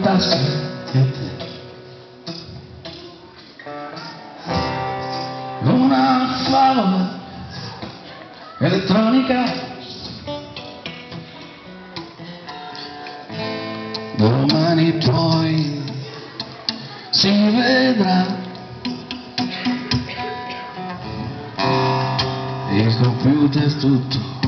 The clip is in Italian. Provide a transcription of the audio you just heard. tasca una favola elettronica domani poi si vedrà il computer tutto